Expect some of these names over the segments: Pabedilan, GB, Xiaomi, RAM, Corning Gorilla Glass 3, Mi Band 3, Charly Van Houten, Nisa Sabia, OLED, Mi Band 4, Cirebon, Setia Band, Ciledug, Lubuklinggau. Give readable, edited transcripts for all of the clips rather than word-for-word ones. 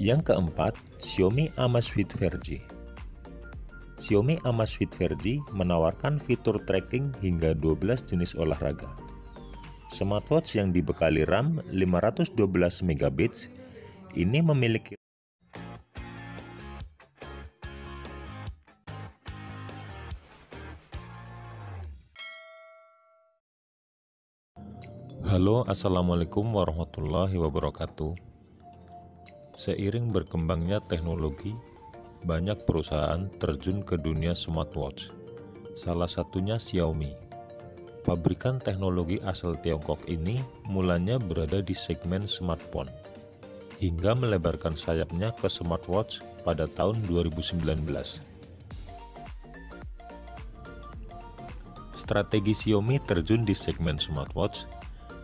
Yang keempat, Xiaomi Amazfit 4G. Xiaomi Amazfit 4G menawarkan fitur tracking hingga 12 jenis olahraga. Smartwatch yang dibekali RAM 512 MB ini memiliki Halo, assalamualaikum warahmatullahi wabarakatuh. Seiring berkembangnya teknologi, banyak perusahaan terjun ke dunia smartwatch. Salah satunya Xiaomi. Pabrikan teknologi asal Tiongkok ini mulanya berada di segmen smartphone, hingga melebarkan sayapnya ke smartwatch pada tahun 2019. Strategi Xiaomi terjun di segmen smartwatch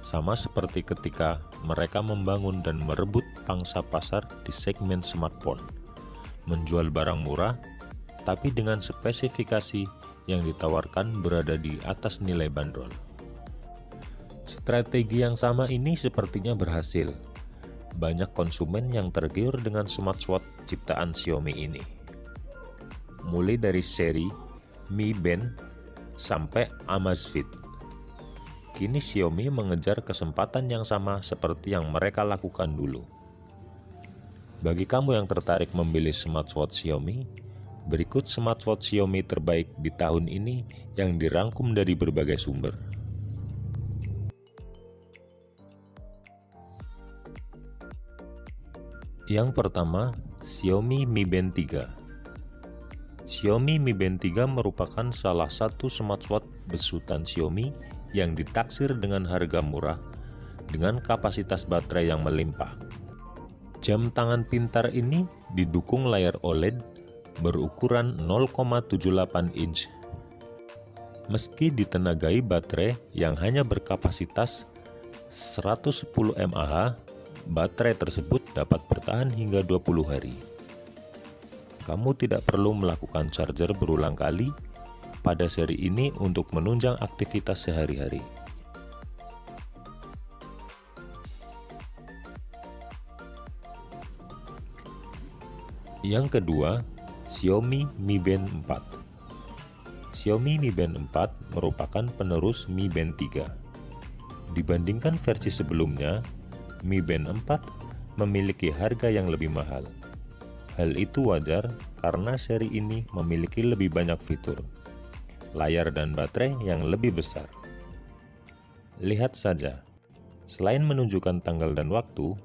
sama seperti ketika mereka membangun dan merebut pangsa pasar di segmen smartphone, menjual barang murah, tapi dengan spesifikasi yang ditawarkan berada di atas nilai bandrol. Strategi yang sama ini sepertinya berhasil. Banyak konsumen yang tergiur dengan smartwatch ciptaan Xiaomi ini. Mulai dari seri Mi Band sampai Amazfit. Kini Xiaomi mengejar kesempatan yang sama seperti yang mereka lakukan dulu. Bagi kamu yang tertarik membeli smartwatch Xiaomi, berikut smartwatch Xiaomi terbaik di tahun ini yang dirangkum dari berbagai sumber. Yang pertama, Xiaomi Mi Band 3. Xiaomi Mi Band 3 merupakan salah satu smartwatch besutan Xiaomi yang ditaksir dengan harga murah dengan kapasitas baterai yang melimpah. Jam tangan pintar ini didukung layar OLED berukuran 0,78 inch. Meski ditenagai baterai yang hanya berkapasitas 110 mAh, baterai tersebut dapat bertahan hingga 20 hari. Kamu tidak perlu melakukan charger berulang kali pada seri ini untuk menunjang aktivitas sehari-hari. Yang kedua, Xiaomi Mi Band 4. Xiaomi Mi Band 4 merupakan penerus Mi Band 3. Dibandingkan versi sebelumnya, Mi Band 4 memiliki harga yang lebih mahal. Hal itu wajar karena seri ini memiliki lebih banyak fitur, layar dan baterai yang lebih besar. Lihat saja, selain menunjukkan tanggal dan waktu,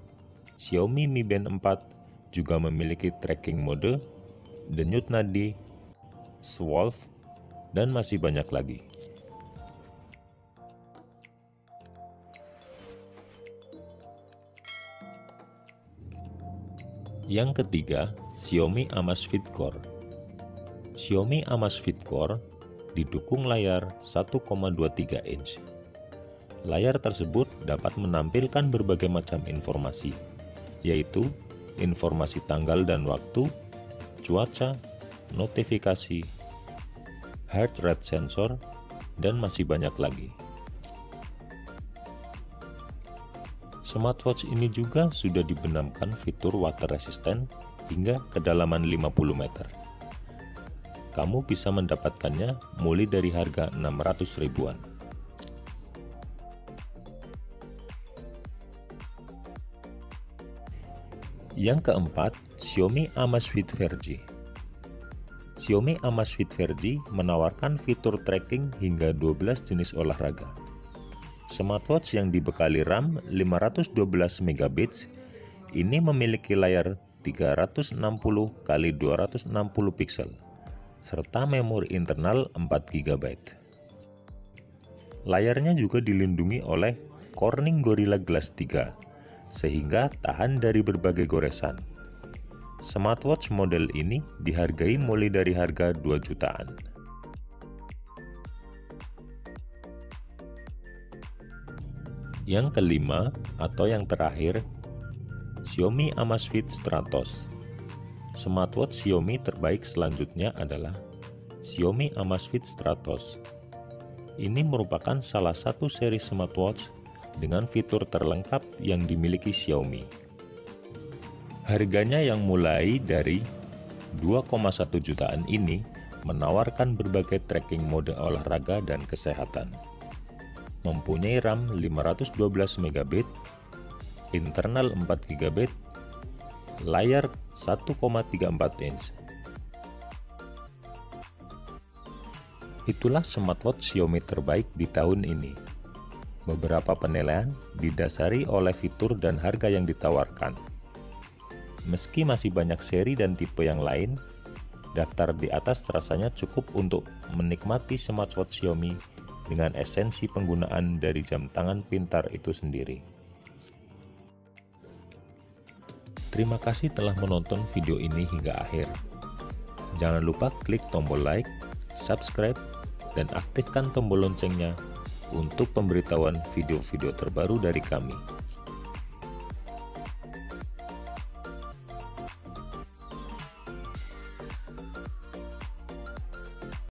Xiaomi Mi Band 4 juga memiliki tracking mode, denyut nadi, swatch, dan masih banyak lagi. Yang ketiga, Xiaomi Amazfit Core. Xiaomi Amazfit Core didukung layar 1,23 inch. Layar tersebut dapat menampilkan berbagai macam informasi, yaitu informasi tanggal dan waktu, cuaca, notifikasi, heart rate sensor, dan masih banyak lagi. Smartwatch ini juga sudah dibenamkan fitur water resistant hingga kedalaman 50 meter. Kamu bisa mendapatkannya mulai dari harga 600 ribuan. Yang keempat, Xiaomi Amazfit 4G. Xiaomi Amazfit 4G menawarkan fitur tracking hingga 12 jenis olahraga. Smartwatch yang dibekali RAM 512 MB ini memiliki layar 360x260 piksel, serta memori internal 4 GB. Layarnya juga dilindungi oleh Corning Gorilla Glass 3, sehingga tahan dari berbagai goresan. Smartwatch model ini dihargai mulai dari harga 2 jutaan. Yang kelima atau yang terakhir, Xiaomi Amazfit Stratos. Smartwatch Xiaomi terbaik selanjutnya adalah Xiaomi Amazfit Stratos. Ini merupakan salah satu seri smartwatch dengan fitur terlengkap yang dimiliki Xiaomi. Harganya yang mulai dari 2,1 jutaan ini menawarkan berbagai tracking mode olahraga dan kesehatan. Mempunyai RAM 512 MB, internal 4 GB, layar 1,34 inch. Itulah smartwatch Xiaomi terbaik di tahun ini. Beberapa penilaian didasari oleh fitur dan harga yang ditawarkan. Meski masih banyak seri dan tipe yang lain, daftar di atas rasanya cukup untuk menikmati smartwatch Xiaomi dengan esensi penggunaan dari jam tangan pintar itu sendiri. Terima kasih telah menonton video ini hingga akhir. Jangan lupa klik tombol like, subscribe, dan aktifkan tombol loncengnya untuk pemberitahuan video-video terbaru dari kami.